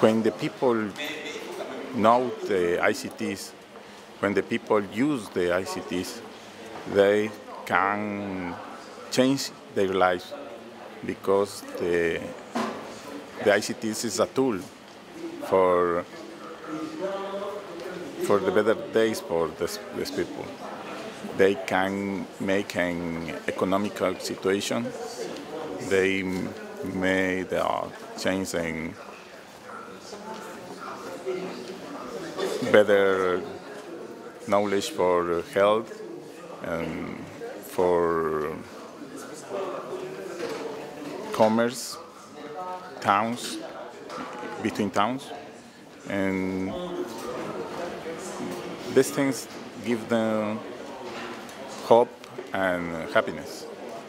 When the people know the ICTs, when the people use the ICTs, they can change their lives, because the ICTs is a tool for the better days for these people. They can make an economical situation. They may change in better knowledge for health and for commerce, towns, between towns, and these things give them hope and happiness.